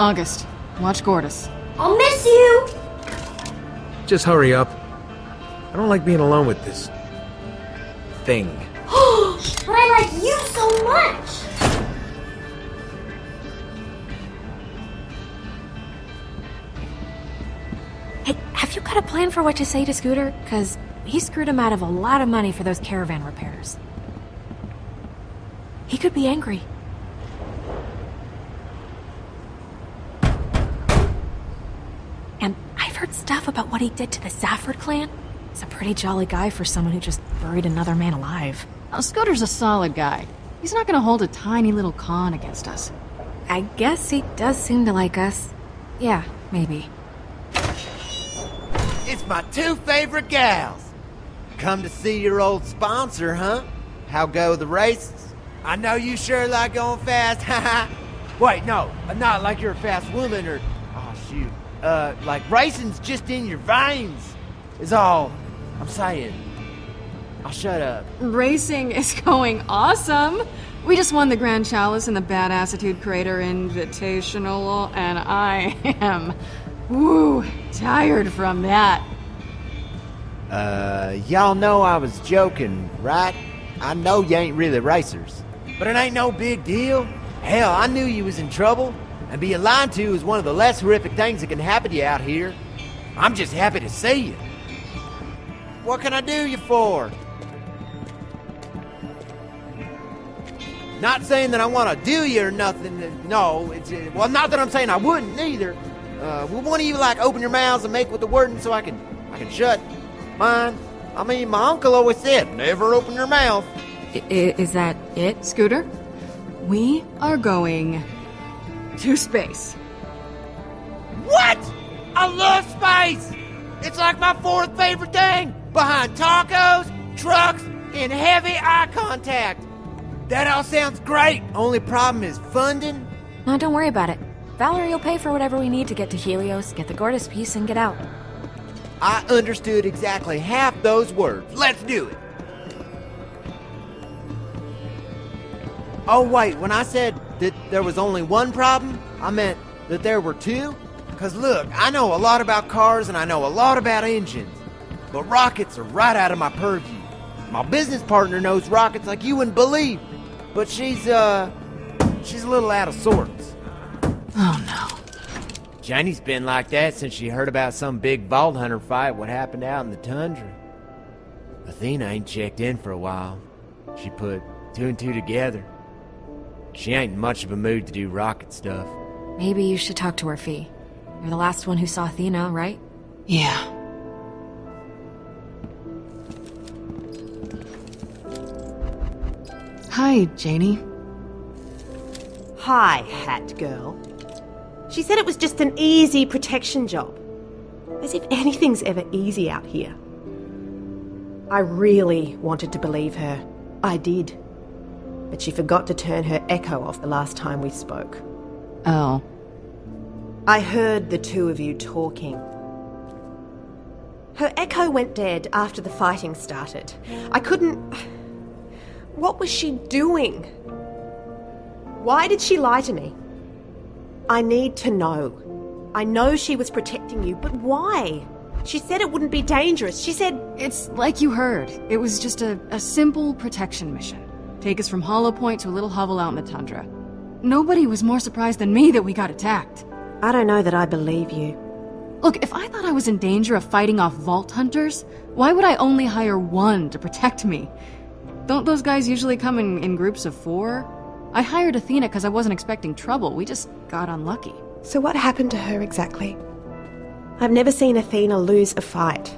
August, watch Gortys. I'll miss you! Just hurry up. I don't like being alone with this... thing. But I like you so much! Hey, have you got a plan for what to say to Scooter? 'Cause he screwed him out of a lot of money for those caravan repairs. He could be angry. And I've heard stuff about what he did to the Zafford clan. He's a pretty jolly guy for someone who just buried another man alive. Oh, Scooter's a solid guy. He's not gonna hold a tiny little con against us. I guess he does seem to like us. Yeah, maybe. It's my two favorite gals. Come to see your old sponsor, huh? How go the races? I know you sure like going fast, haha. Wait, no, not like you're a fast woman or... Oh, shoot. Like racing's just in your veins, is all I'm saying. I'll shut up. Racing is going awesome. We just won the Grand Chalice in the Badassitude Crater Invitational, and I am, woo, tired from that. Y'all know I was joking, right? I know you ain't really racers, but it ain't no big deal. Hell, I knew you was in trouble. And being lied to is one of the less horrific things that can happen to you out here. I'm just happy to see you. What can I do you for? Not saying that I want to do you or nothing. No, it's... Well, not that I'm saying I wouldn't, either. Will one of you, like, open your mouths and make with the wording so I can shut mine? I mean, my uncle always said, never open your mouth. Is that it, Scooter? We are going... to space. What? I love space! It's like my fourth favorite thing, behind tacos, trucks, and heavy eye contact. That all sounds great. Only problem is funding. No, don't worry about it. Valerie will pay for whatever we need to get to Helios, get the Gortys piece, and get out. I understood exactly half those words. Let's do it. Oh, wait, when I said... that there was only one problem? I meant that there were two? 'Cause look, I know a lot about cars and I know a lot about engines, but rockets are right out of my purview. My business partner knows rockets like you wouldn't believe, but she's a little out of sorts. Oh no. Janey's been like that since she heard about some big vault hunter fight what happened out in the tundra. Athena ain't checked in for a while. She put two and two together. She ain't much of a mood to do rocket stuff. Maybe you should talk to Orfee. You're the last one who saw Athena, right? Yeah. Hi, Janey. Hi, Hat Girl. She said it was just an easy protection job. As if anything's ever easy out here. I really wanted to believe her. I did. But she forgot to turn her echo off the last time we spoke. Oh. I heard the two of you talking. Her echo went dead after the fighting started. I couldn't... What was she doing? Why did she lie to me? I need to know. I know she was protecting you, but why? She said it wouldn't be dangerous. She said... It's like you heard. It was just a simple protection mission. Take us from Hollow Point to a little hovel out in the tundra. Nobody was more surprised than me that we got attacked. I don't know that I believe you. Look, if I thought I was in danger of fighting off vault hunters, why would I only hire one to protect me? Don't those guys usually come in groups of four? I hired Athena because I wasn't expecting trouble. We just got unlucky. So what happened to her exactly? I've never seen Athena lose a fight.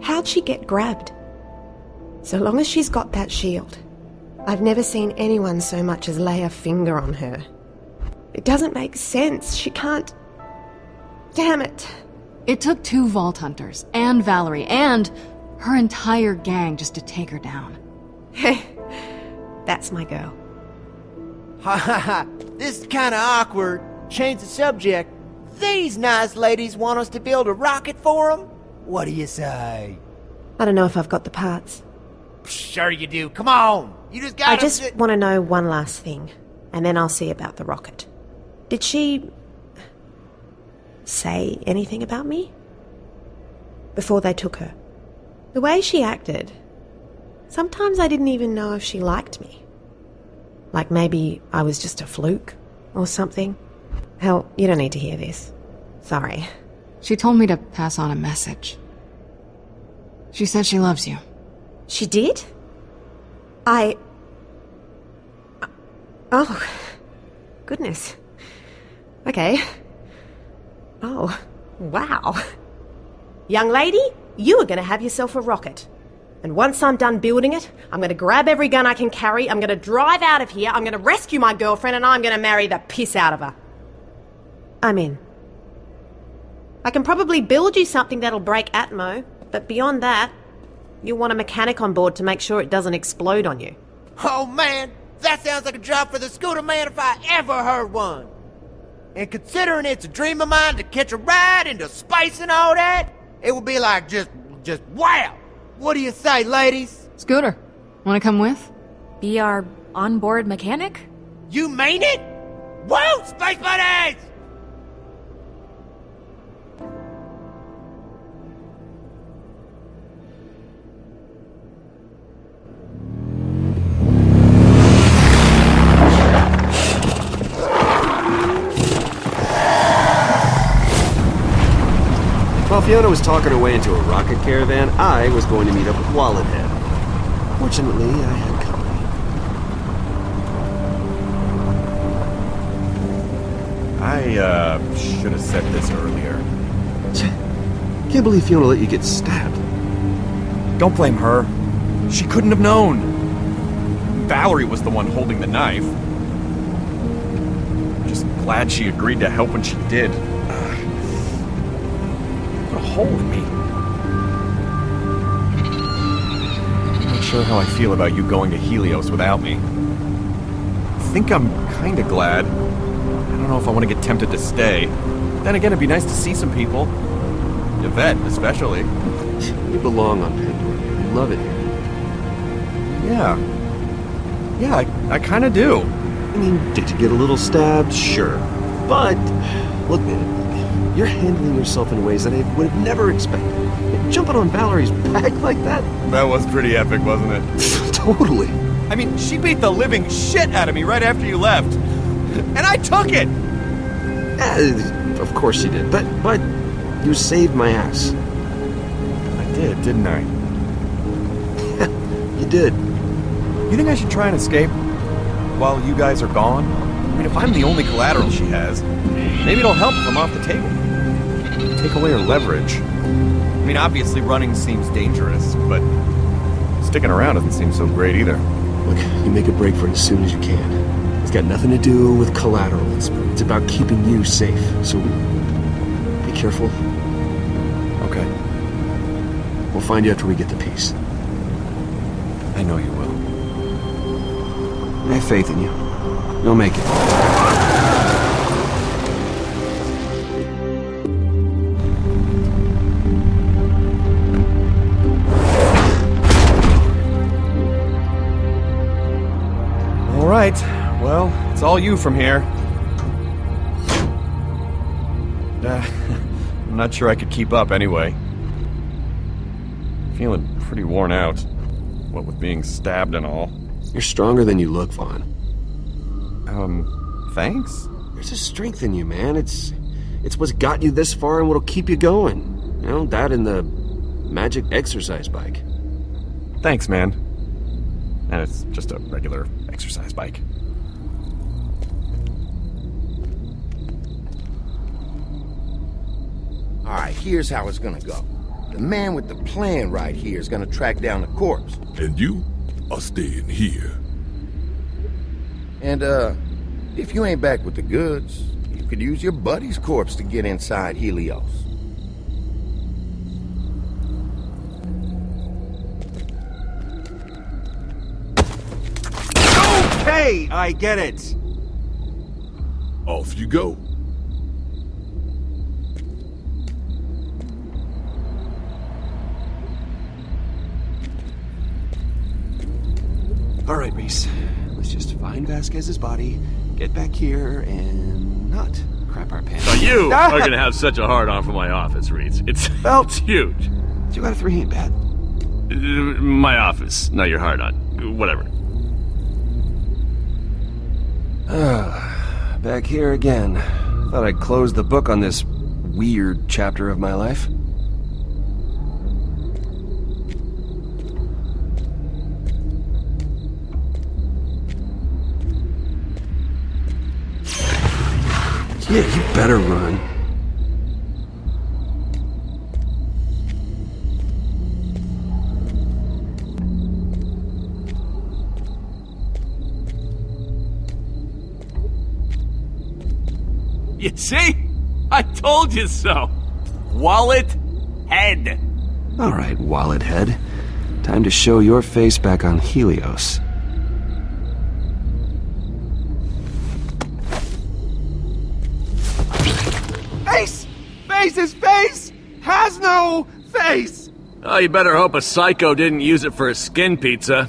How'd she get grabbed? So long as she's got that shield, I've never seen anyone so much as lay a finger on her. It doesn't make sense. She can't... Damn it. It took two Vault Hunters, and Valerie, and her entire gang just to take her down. Heh. That's my girl. Ha ha ha. This is kinda awkward. Change the subject. These nice ladies want us to build a rocket for them? What do you say? I don't know if I've got the parts. Sure you do. Come on. You just gotta... I just want to know one last thing, and then I'll see about the rocket. Did she say anything about me? Before they took her. The way she acted, sometimes I didn't even know if she liked me. Like maybe I was just a fluke or something. Hell, you don't need to hear this. Sorry. She told me to pass on a message. She said she loves you. She did? Oh. Goodness. Okay. Oh. Wow. Young lady, you are going to have yourself a rocket. And once I'm done building it, I'm going to grab every gun I can carry, I'm going to drive out of here, I'm going to rescue my girlfriend, and I'm going to marry the piss out of her. I'm in. I can probably build you something that'll break Atmo, but beyond that, you'll want a mechanic on board to make sure it doesn't explode on you. Oh man, that sounds like a job for the scooter man if I ever heard one. And considering it's a dream of mine to catch a ride into space and all that, it would be like just wow. What do you say, ladies? Scooter, wanna come with? Be our onboard mechanic? You mean it? Whoa, space buddies! While Fiona was talking her way into a rocket caravan, I was going to meet up with Wallethead. Fortunately, I had company. I should have said this earlier. Can't believe Fiona let you get stabbed. Don't blame her. She couldn't have known. Valerie was the one holding the knife. Just glad she agreed to help when she did. Hole in me. Not sure how I feel about you going to Helios without me. I think I'm kinda glad. I don't know if I want to get tempted to stay. Then again, it'd be nice to see some people. Yvette, especially. You belong on Pandora. You love it here. Yeah. Yeah, I kinda do. I mean, did you get a little stabbed? Sure. But, look, man. You're handling yourself in ways that I would have never expected. Jumping on Valerie's back like that? That was pretty epic, wasn't it? Totally. I mean, she beat the living shit out of me right after you left. And I took it! Of course you did, but you saved my ass. I did, didn't I? You did. You think I should try and escape while you guys are gone? I mean, if I'm the only collateral she has, maybe it'll help if I'm off the table. Take away her leverage. I mean, obviously running seems dangerous, but sticking around doesn't seem so great either. Look, you make a break for it as soon as you can. It's got nothing to do with collateral. It's about keeping you safe, so be careful. Okay. We'll find you after we get the piece. I know you will. I have faith in you. You'll make it. Right. Well, it's all you from here. I'm not sure I could keep up anyway. Feeling pretty worn out, what with being stabbed and all. You're stronger than you look, Vaughn. Thanks? There's a strength in you, man. It's what's got you this far and what'll keep you going. You know, that and the magic exercise bike. Thanks, man. And it's just a regular exercise bike. Alright, here's how it's gonna go. The man with the plan right here is gonna track down the corpse. And you are staying here. And, if you ain't back with the goods, you could use your buddy's corpse to get inside Helios. Hey, I get it. Off you go. All right, Rhys. Let's just find Vasquez's body, get back here, and... nut. Crap our pants. So you are going to have such a hard-on for my office, Rhys. It's huge. 2 out of 3 ain't bad. My office. Not your hard-on. Whatever. Back here again. Thought I'd close the book on this weird chapter of my life. Yeah, you better run. You see? I told you so. Wallethead. All right, Wallethead. Time to show your face back on Helios. His face has no face! Oh, you better hope a psycho didn't use it for a skin pizza.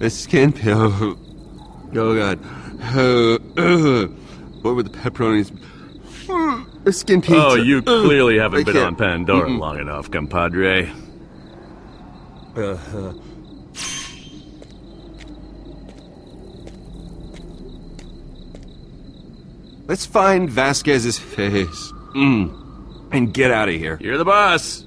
A skin pizza? Oh, God. What were the pepperonis? A skin pizza. Oh, you clearly haven't been on Pandora long enough, compadre. Let's find Vasquez's face. And get out of here. You're the boss.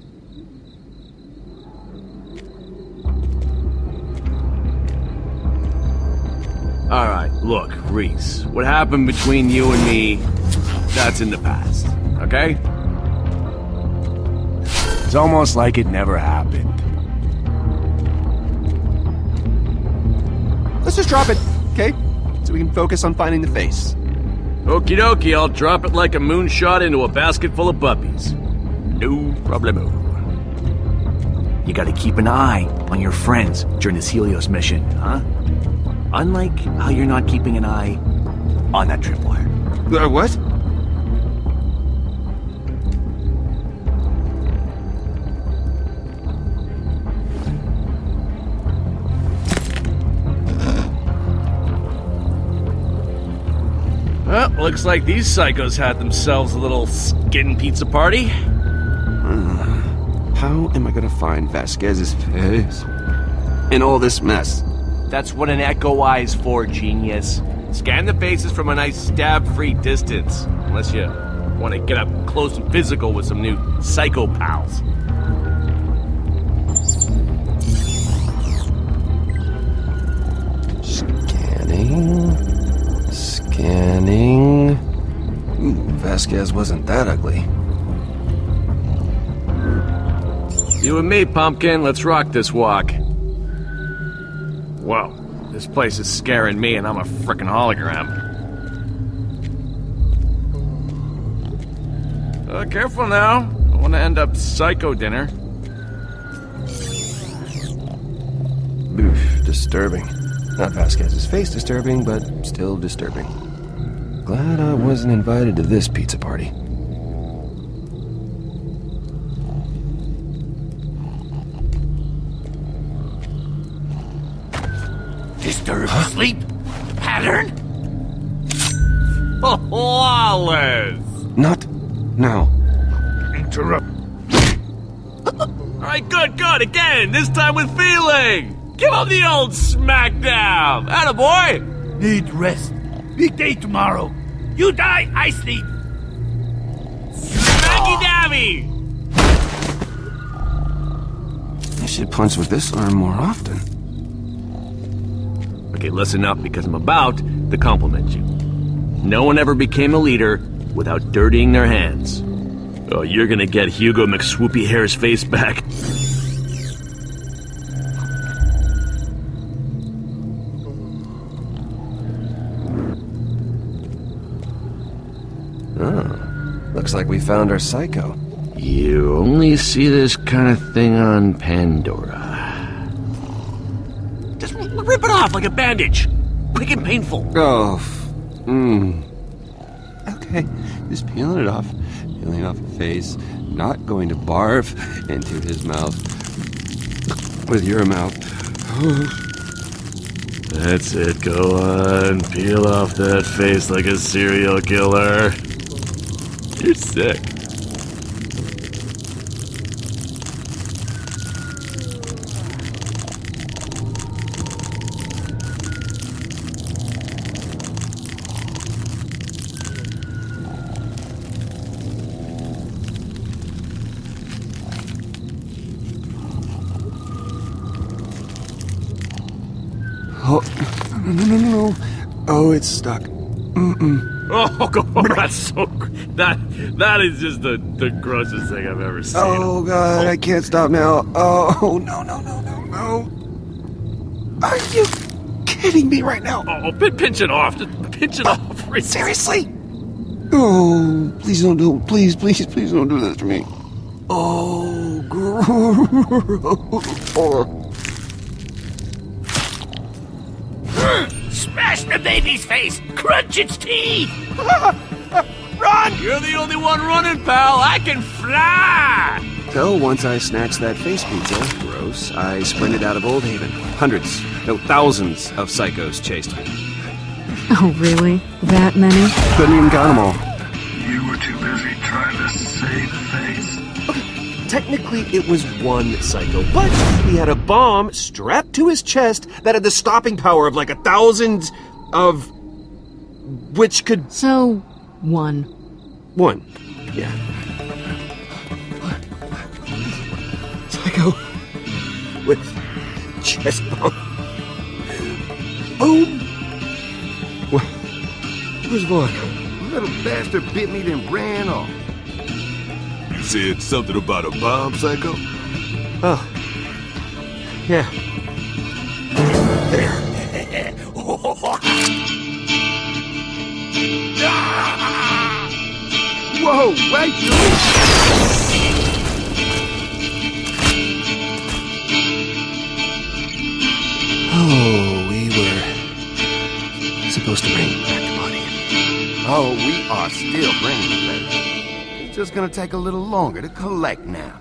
Alright, look, Rhys. What happened between you and me, that's in the past, okay? It's almost like it never happened. Let's just drop it, okay? So we can focus on finding the face. Okie dokie, I'll drop it like a moonshot into a basket full of puppies. No problemo. You gotta keep an eye on your friends during this Helios mission, huh? Unlike how you're not keeping an eye on that tripwire. What? Well, looks like these psychos had themselves a little skin pizza party. How am I gonna find Vasquez's face in all this mess? That's what an echo eye is for, genius. Scan the faces from a nice stab-free distance. Unless you want to get up close and physical with some new psycho pals. Scanning... Scanning. Ooh, Vasquez wasn't that ugly. You and me, Pumpkin, let's rock this walk. Whoa, this place is scaring me and I'm a frickin' hologram. Careful now. I don't want to end up psycho dinner. Oof, disturbing. Not Vasquez's face disturbing, but still disturbing. Glad I wasn't invited to this pizza party. Disturbed sleep? Pattern? Flawless! Not now. Interrupt. Alright, good, again! This time with feeling! Give him the old smackdown! Attaboy! Need rest. Big day tomorrow. You die, I sleep. Smacky-dabby! I should punch with this arm more often. Okay, listen up, because I'm about to compliment you. No one ever became a leader without dirtying their hands. Oh, you're gonna get Hugo McSwoopy Hair's face back. Looks like we found our psycho. You only see this kind of thing on Pandora. Just rip it off like a bandage. Quick and painful. Oh. Okay. Just peeling it off. Peeling off the face. Not going to barf into his mouth. With your mouth. That's it, go on, peel off that face like a serial killer. You're sick. Oh, it's stuck. Oh God, that's so that is just the grossest thing I've ever seen. Oh God, I can't stop now. Oh no! Are you kidding me right now? Oh, pinch it off, just pinch it off. Rhys. Seriously? Oh, please don't do. Please don't do this to me. Oh, gross. Smash the baby's face! Crunch its teeth! Run! You're the only one running, pal! I can fly! So once I snatched that face pizza, gross, I sprinted out of Old Haven. Hundreds, no, thousands of psychos chased me. Oh, really? That many? Couldn't even count them all. You were too busy trying to save face. Okay, technically it was one psycho, but he had a bomb strapped to his chest that had the stopping power of like 1,000 of... which could... So, one. One, yeah. Psycho with chest bomb. Oh! What? Where's Vaughn? Little bastard bit me then ran off. You said something about a bomb, Psycho? Oh. Yeah. There. Whoa, right through it. Oh, we were supposed to bring back the body. Oh, we are still bringing it back. It's just gonna take a little longer to collect now.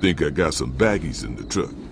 Think I got some baggies in the truck.